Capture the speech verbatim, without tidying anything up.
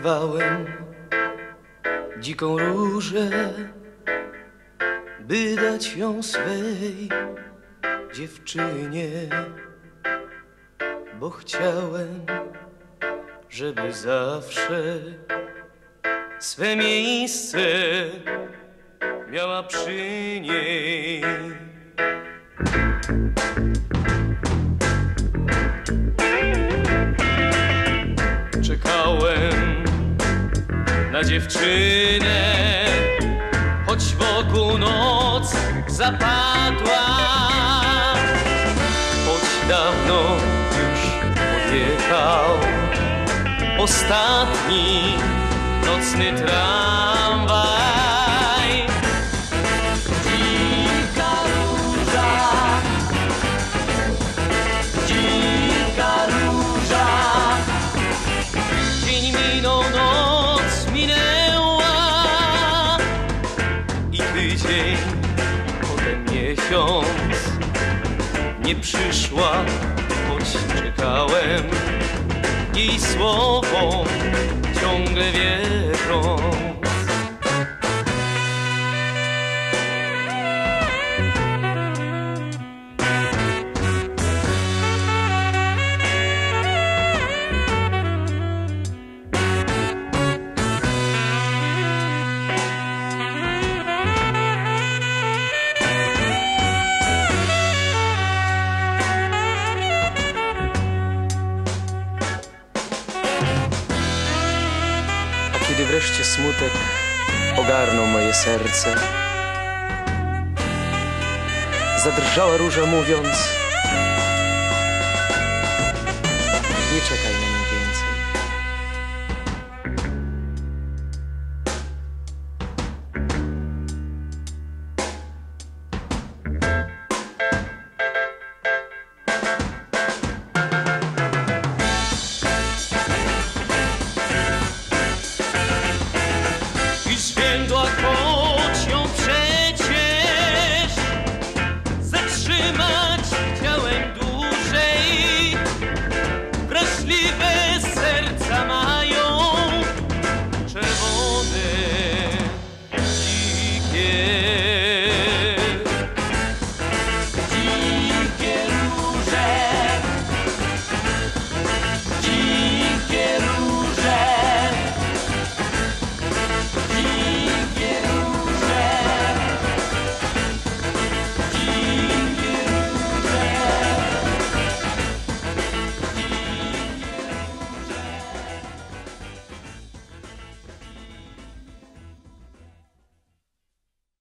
wyrwałem dziką różę, by dać ją swej dziewczynie, bo chciałem, żeby zawsze swe miejsce miała przy niej. Czekałem na dziewczynę, choć wokół noc zapadła, choć dawno już odjechał ostatni nocny tramwaj. Dzika róża, dzika róża. Dzień minął, noc minęła i tydzień, potem miesiąc nie przyszła, choć czekałem jej słowo ciągle wietrą. Kiedy wreszcie smutek ogarnął moje serce, zadrżała róża, mówiąc: nie czekaj mnie.